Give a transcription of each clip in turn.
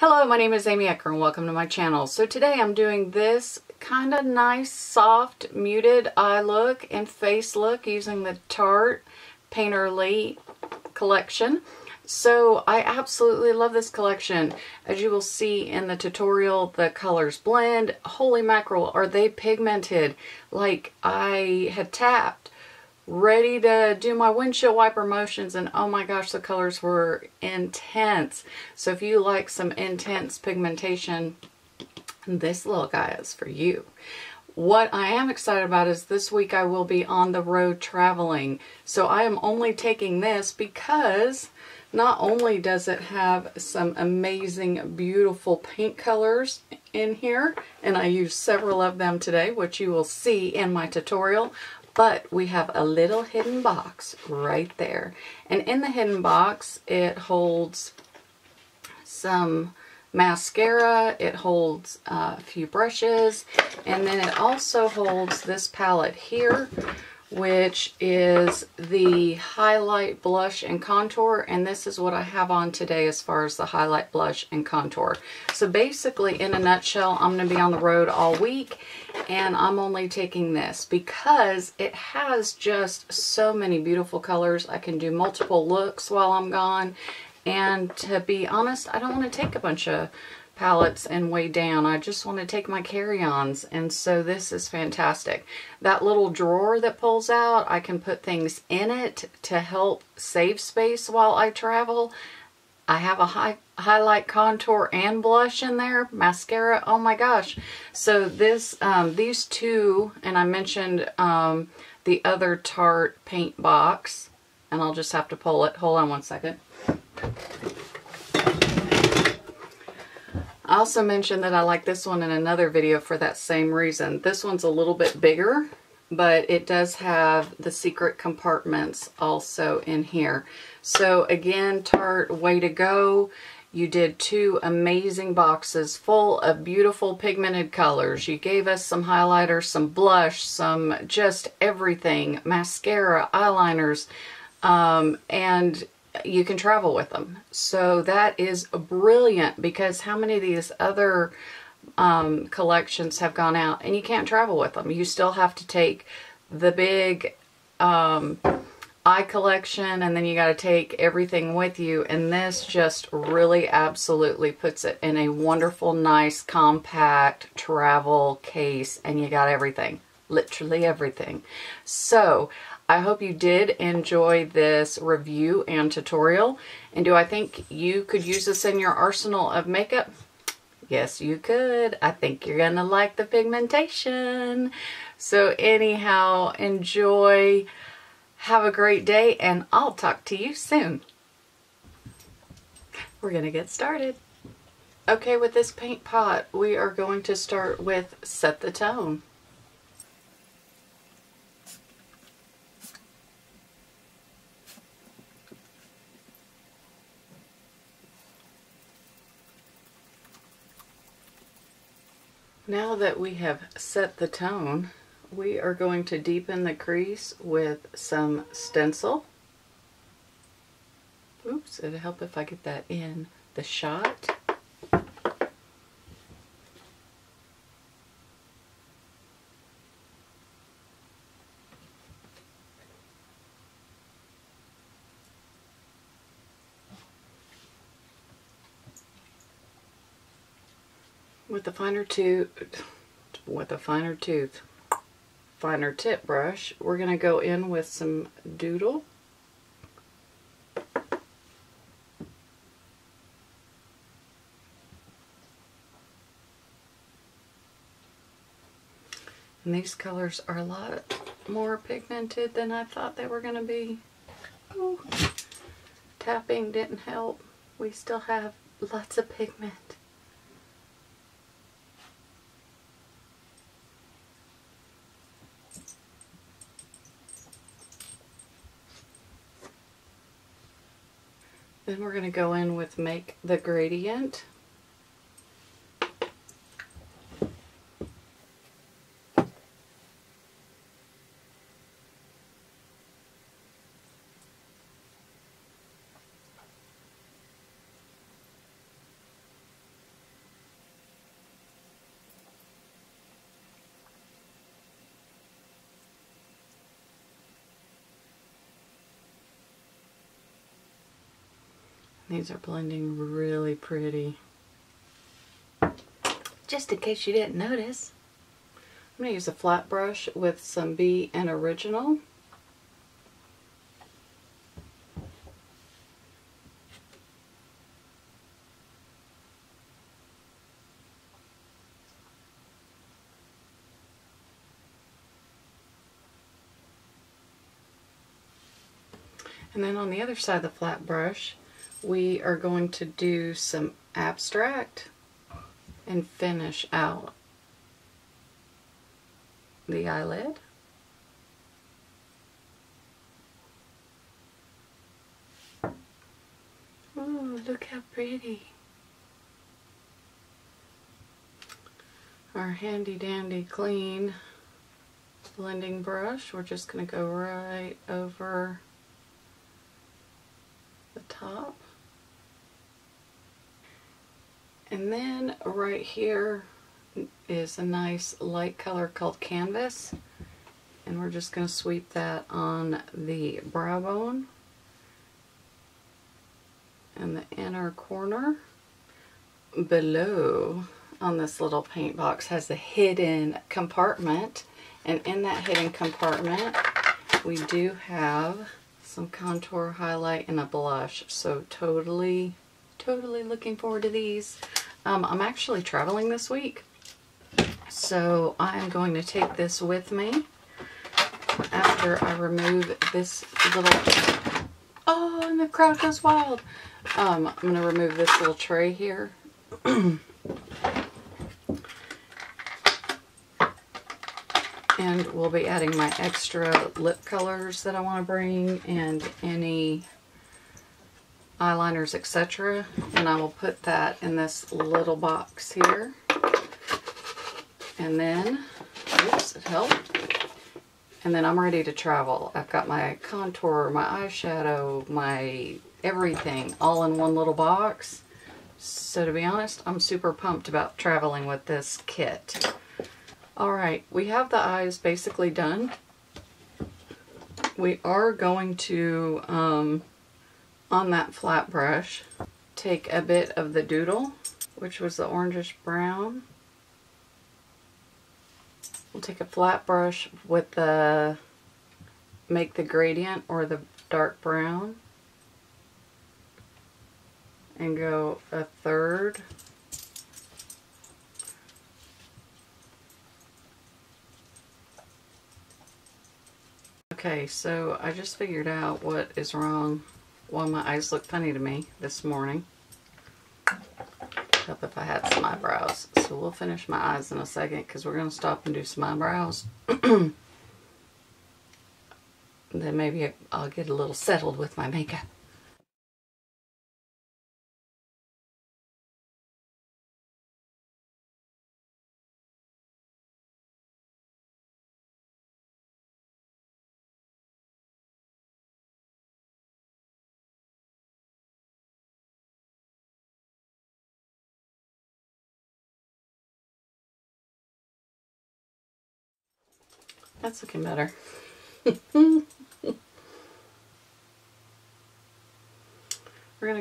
Hello, my name is Amy Ecker and welcome to my channel. So today I'm doing this kind of nice, soft, muted eye look and face look using the Tarte Painterly collection. So I absolutely love this collection. As you will see in the tutorial, the colors blend. Holy mackerel, are they pigmented? Like I had tapped, ready to do my windshield wiper motions, and oh my gosh, the colors were intense. So if you like some intense pigmentation, this little guy is for you. What I am excited about is this week I will be on the road traveling. So I am only taking this because not only does it have some amazing, beautiful paint colors in here, and I used several of them today, which you will see in my tutorial, but we have a little hidden box right there. And in the hidden box, it holds some mascara, it holds a few brushes, and then it also holds this palette here, which is the highlight, blush, and contour. And this is what I have on today as far as the highlight, blush, and contour. So basically, in a nutshell, I'm going to be on the road all week, and I'm only taking this because it has just so many beautiful colors. I can do multiple looks while I'm gone, and to be honest, I don't want to take a bunch of palettes and weigh down. I just want to take my carry-ons, and so this is fantastic. That little drawer that pulls out, I can put things in it to help save space while I travel. I have a highlight, contour, and blush in there, mascara, oh my gosh. So this, these two, and I mentioned the other Tarte paint box, and I'll just have to pull it. Hold on one second. I also mentioned that I like this one in another video for that same reason. This one's a little bit bigger, but it does have the secret compartments also in here. So again, Tarte, way to go. You did two amazing boxes full of beautiful pigmented colors. You gave us some highlighters, some blush, some just everything, mascara, eyeliners, and you can travel with them. So that is brilliant, because how many of these other collections have gone out and you can't travel with them? You still have to take the big eye collection, and then you got to take everything with you, and this just really absolutely puts it in a wonderful, nice, compact travel case, and you got everything, literally everything. So I hope you did enjoy this review and tutorial. And do I think you could use this in your arsenal of makeup? Yes, you could. I think you're gonna like the pigmentation. So anyhow, enjoy, have a great day, and I'll talk to you soon. We're gonna get started. Okay, with this paint pot, we are going to start with Set the Tone. Now that we have set the tone, we are going to deepen the crease with some stencil. Oops, it'll help if I get that in the shot. With a finer tip brush, we're going to go in with some doodle. And these colors are a lot more pigmented than I thought they were going to be. Oh, tapping didn't help. We still have lots of pigment. Then we're going to go in with Make the Gradient. These are blending really pretty. Just in case you didn't notice, I'm going to use a flat brush with some B and Original. And then on the other side of the flat brush, we are going to do some abstract and finish out the eyelid. Ooh, look how pretty. Our handy dandy clean blending brush, we're just going to go right over the top. And then right here is a nice light color called Canvas, and we're just going to sweep that on the brow bone and the inner corner. Below on this little paint box has a hidden compartment, and in that hidden compartment we do have some contour, highlight, and a blush. So totally looking forward to these. I'm actually traveling this week, so I'm going to take this with me after I remove this little... Oh, and the crowd goes wild! I'm going to remove this little tray here. And we'll be adding my extra lip colors that I want to bring and any eyeliners, etc. And I will put that in this little box here. And then, oops, it helped. And then I'm ready to travel. I've got my contour, my eyeshadow, my everything all in one little box. So to be honest, I'm super pumped about traveling with this kit. Alright, we have the eyes basically done. We are going to, on that flat brush, take a bit of the doodle, which was the orangish brown. We'll take a flat brush with the, make the gradient or the dark brown, and go a third. Okay, so I just figured out what is wrong. Well, my eyes look funny to me this morning. Except if I had some eyebrows. So we'll finish my eyes in a second because we're going to stop and do some eyebrows. Then maybe I'll get a little settled with my makeup. That's looking better. We're going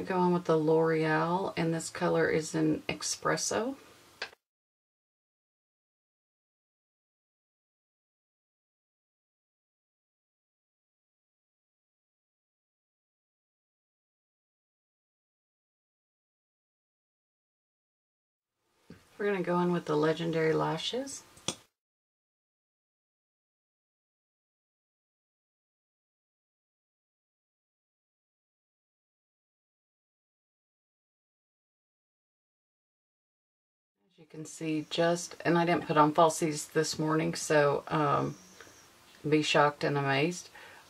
to go on with the L'Oreal, and this color is in Espresso. We're going to go in with the Legendary Lashes. You can see just, and I didn't put on falsies this morning, so be shocked and amazed,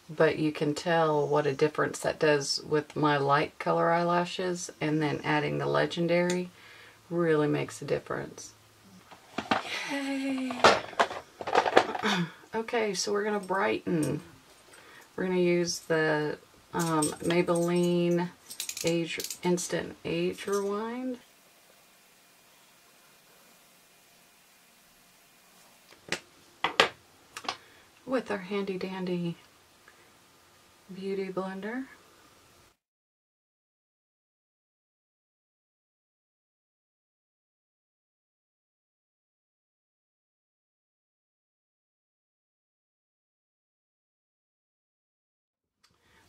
but you can tell what a difference that does with my light color eyelashes, and then adding the Legendary really makes a difference. Yay! Okay, so we're going to brighten. We're going to use the Maybelline Age Instant Age Rewind. With our handy dandy beauty blender.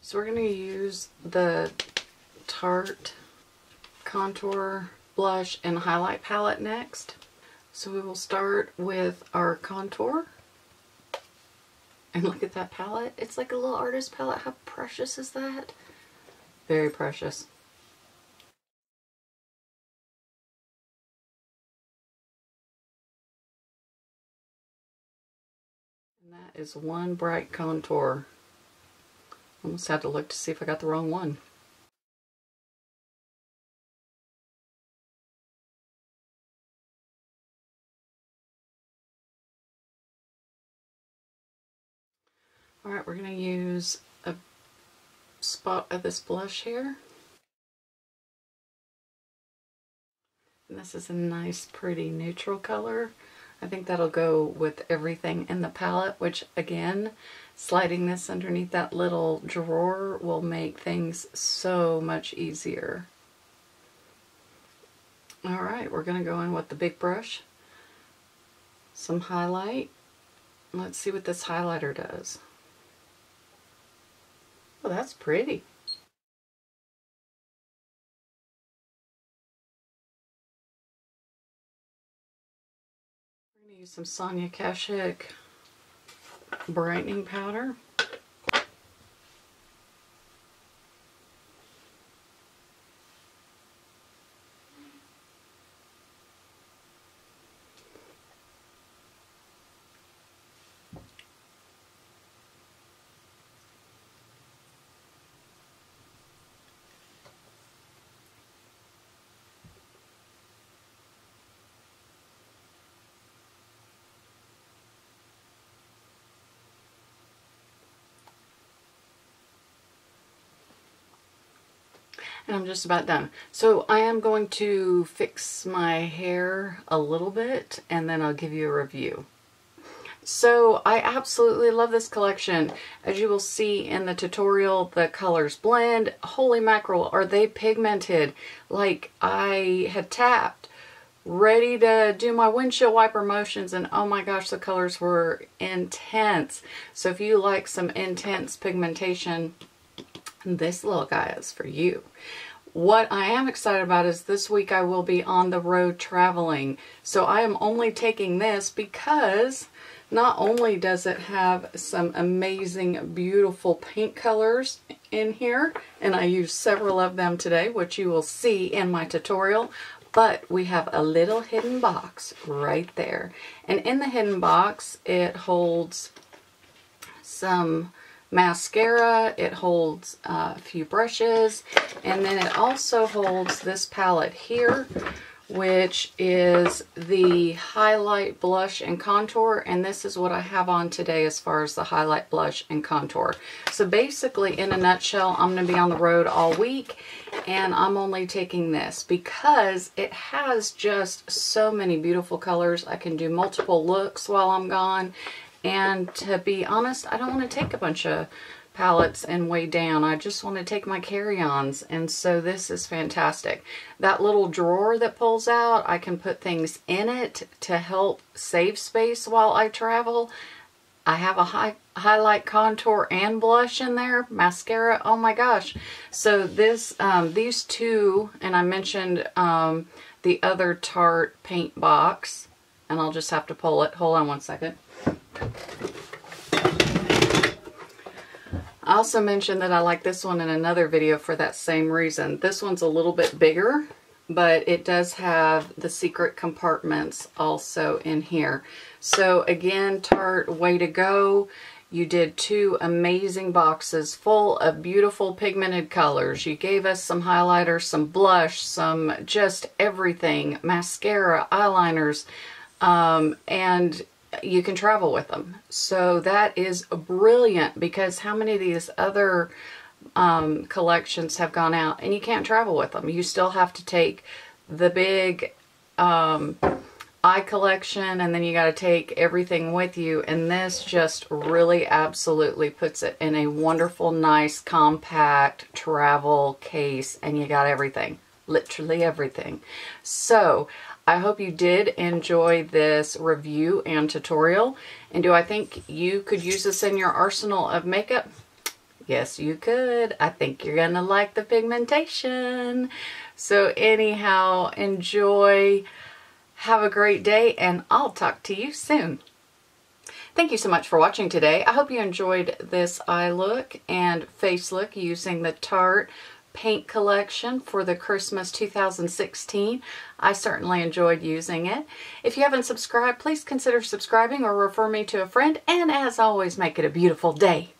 So we're going to use the Tarte Contour, Blush, and Highlight palette next. So we will start with our contour. And look at that palette. It's like a little artist palette. How precious is that? Very precious. And that is one bright contour. Almost had to look to see if I got the wrong one. Alright, we're going to use a spot of this blush here. And this is a nice, pretty neutral color. I think that'll go with everything in the palette, which again, sliding this underneath that little drawer will make things so much easier. Alright, we're going to go in with the big brush, some highlight. Let's see what this highlighter does. Oh, that's pretty. I'm going to use some Sonia Kashuk brightening powder. And I'm just about done. So I am going to fix my hair a little bit and then I'll give you a review. So I absolutely love this collection. As you will see in the tutorial, the colors blend. Holy mackerel, are they pigmented? Like I had tapped, ready to do my windshield wiper motions, and oh my gosh, the colors were intense. So if you like some intense pigmentation, this little guy is for you. What I am excited about is this week I will be on the road traveling. So I am only taking this because not only does it have some amazing, beautiful paint colors in here, and I used several of them today, which you will see in my tutorial, but we have a little hidden box right there. And in the hidden box, it holds some mascara, it holds a few brushes, and then it also holds this palette here, which is the highlight, blush, and contour. And this is what I have on today as far as the highlight, blush, and contour. So basically, in a nutshell, I'm going to be on the road all week, and I'm only taking this because it has just so many beautiful colors. I can do multiple looks while I'm gone. And to be honest, I don't want to take a bunch of palettes and weigh down. I just want to take my carry-ons, and so this is fantastic. That little drawer that pulls out, I can put things in it to help save space while I travel. I have a highlight, contour, and blush in there, mascara, oh my gosh. So this, these two, and I mentioned the other Tarte paint box, and I'll just have to pull it. Hold on one second. I also mentioned that I like this one in another video for that same reason. This one's a little bit bigger, but it does have the secret compartments also in here. So again, Tarte, way to go. You did two amazing boxes full of beautiful pigmented colors. You gave us some highlighters, some blush, some just everything, mascara, eyeliners, and you can travel with them. So that is brilliant, because how many of these other collections have gone out and you can't travel with them? You still have to take the big eye collection, and then you got to take everything with you, and this just really absolutely puts it in a wonderful, nice, compact travel case, and you got everything, literally everything. So I hope you did enjoy this review and tutorial. And do I think you could use this in your arsenal of makeup? Yes, you could. I think you're gonna like the pigmentation. So anyhow, enjoy, have a great day, and I'll talk to you soon. Thank you so much for watching today. I hope you enjoyed this eye look and face look using the Tarte Paint Collection for the Christmas 2016. I certainly enjoyed using it. If you haven't subscribed, please consider subscribing or refer me to a friend. And as always, make it a beautiful day.